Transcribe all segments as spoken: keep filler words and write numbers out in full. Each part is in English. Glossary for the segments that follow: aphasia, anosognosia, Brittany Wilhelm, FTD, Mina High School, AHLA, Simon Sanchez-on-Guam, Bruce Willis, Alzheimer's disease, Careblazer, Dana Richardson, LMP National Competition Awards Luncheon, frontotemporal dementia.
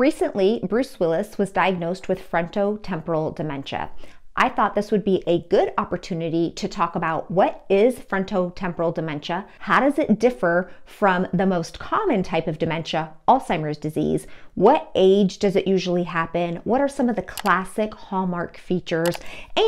Recently, Bruce Willis was diagnosed with frontotemporal dementia. I thought this would be a good opportunity to talk about what is frontotemporal dementia, how does it differ from the most common type of dementia, Alzheimer's disease, what age does it usually happen, what are some of the classic hallmark features,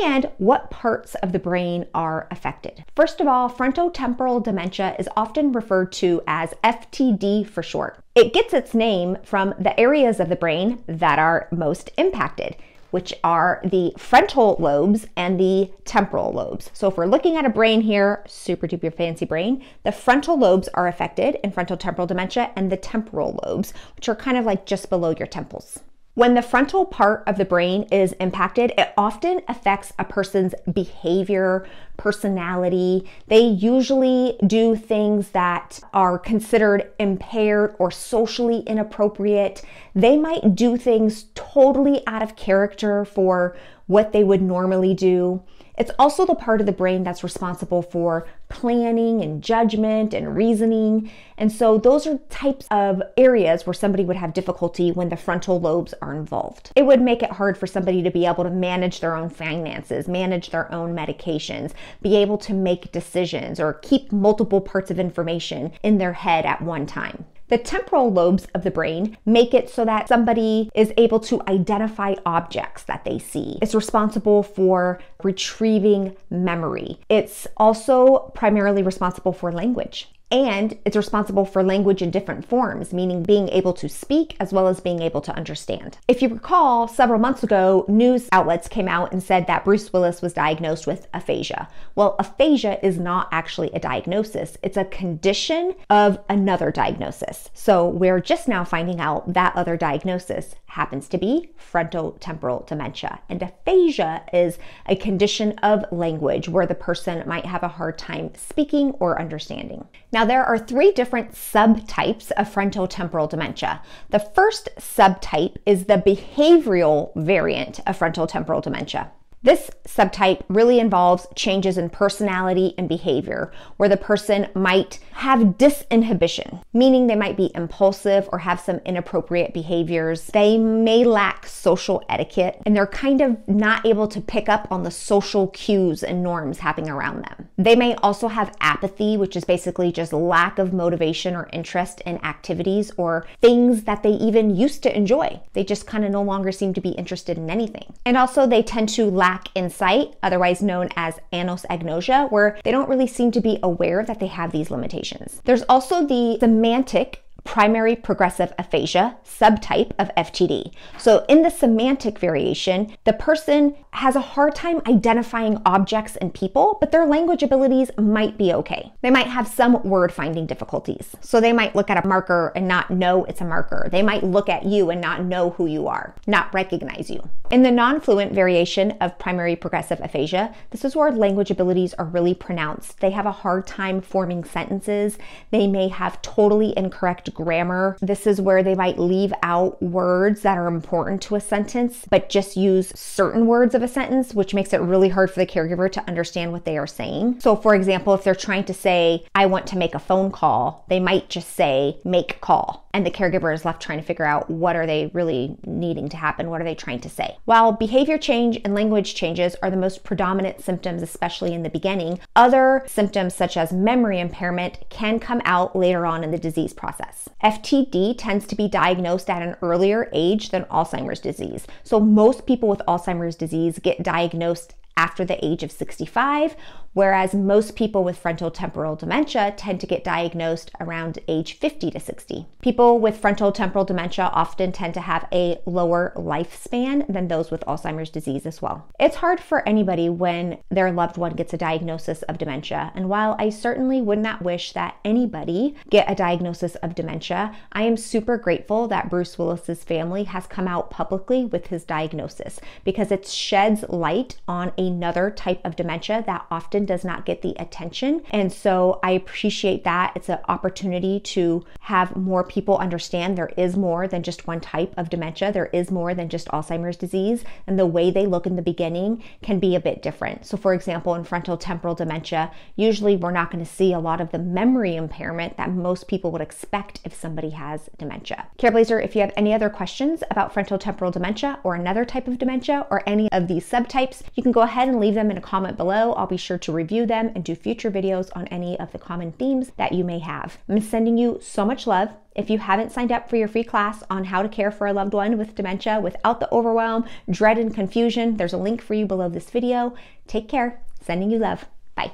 and what parts of the brain are affected. First of all, frontotemporal dementia is often referred to as F T D for short. It gets its name from the areas of the brain that are most impacted, which are the frontal lobes and the temporal lobes. So if we're looking at a brain here, super duper fancy brain, the frontal lobes are affected in frontotemporal dementia and the temporal lobes, which are kind of like just below your temples. When the frontal part of the brain is impacted, it often affects a person's behavior, personality. They usually do things that are considered impaired or socially inappropriate. They might do things totally out of character for what they would normally do. It's also the part of the brain that's responsible for planning and judgment and reasoning. And so those are types of areas where somebody would have difficulty when the frontal lobes are involved. It would make it hard for somebody to be able to manage their own finances, manage their own medications, be able to make decisions or keep multiple parts of information in their head at one time. The temporal lobes of the brain make it so that somebody is able to identify objects that they see. It's responsible for retrieving memory. It's also primarily responsible for language. And it's responsible for language in different forms, meaning being able to speak as well as being able to understand. If you recall, several months ago, news outlets came out and said that Bruce Willis was diagnosed with aphasia. Well, aphasia is not actually a diagnosis. It's a condition of another diagnosis. So we're just now finding out that other diagnosis happens to be frontotemporal dementia. And aphasia is a condition of language where the person might have a hard time speaking or understanding. Now, there are three different subtypes of frontotemporal dementia. The first subtype is the behavioral variant of frontotemporal dementia. This subtype really involves changes in personality and behavior, where the person might have disinhibition, meaning they might be impulsive or have some inappropriate behaviors. They may lack social etiquette, and they're kind of not able to pick up on the social cues and norms happening around them. They may also have apathy, which is basically just lack of motivation or interest in activities or things that they even used to enjoy. They just kind of no longer seem to be interested in anything. And also they tend to lack insight, otherwise known as anosognosia, where they don't really seem to be aware that they have these limitations. There's also the semantic primary progressive aphasia subtype of F T D. So in the semantic variation, the person has a hard time identifying objects and people, but their language abilities might be okay. They might have some word finding difficulties. So they might look at a marker and not know it's a marker. They might look at you and not know who you are, not recognize you. In the non-fluent variation of primary progressive aphasia, this is where language abilities are really pronounced. They have a hard time forming sentences. They may have totally incorrect grammar. This is where they might leave out words that are important to a sentence, but just use certain words of a sentence, which makes it really hard for the caregiver to understand what they are saying. So for example, if they're trying to say, I want to make a phone call, they might just say, make call. And the caregiver is left trying to figure out what are they really needing to happen? What are they trying to say? While behavior change and language changes are the most predominant symptoms, especially in the beginning, other symptoms such as memory impairment can come out later on in the disease process. F T D tends to be diagnosed at an earlier age than Alzheimer's disease. So most people with Alzheimer's disease get diagnosed after the age of sixty-five, whereas most people with frontotemporal dementia tend to get diagnosed around age fifty to sixty. People with frontotemporal dementia often tend to have a lower lifespan than those with Alzheimer's disease as well. It's hard for anybody when their loved one gets a diagnosis of dementia, and while I certainly would not wish that anybody get a diagnosis of dementia, I am super grateful that Bruce Willis's family has come out publicly with his diagnosis, because it sheds light on another type of dementia that often often does not get the attention. And so I appreciate that. It's an opportunity to have more people understand there is more than just one type of dementia. There is more than just Alzheimer's disease, and the way they look in the beginning can be a bit different. So for example, in frontotemporal dementia, usually we're not going to see a lot of the memory impairment that most people would expect if somebody has dementia. Careblazer, if you have any other questions about frontotemporal dementia or another type of dementia or any of these subtypes, you can go ahead and leave them in a comment below. I'll be sure to review them and do future videos on any of the common themes that you may have. I'm sending you so much love. If you haven't signed up for your free class on how to care for a loved one with dementia without the overwhelm, dread, and confusion, there's a link for you below this video. Take care. Sending you love. Bye.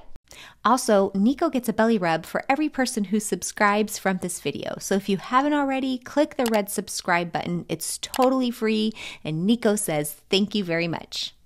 Also, Nico gets a belly rub for every person who subscribes from this video. So if you haven't already, click the red subscribe button. It's totally free, and Nico says thank you very much.